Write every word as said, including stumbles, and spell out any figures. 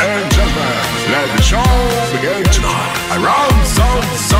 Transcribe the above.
and gentlemen, let the show begin tonight. Around some.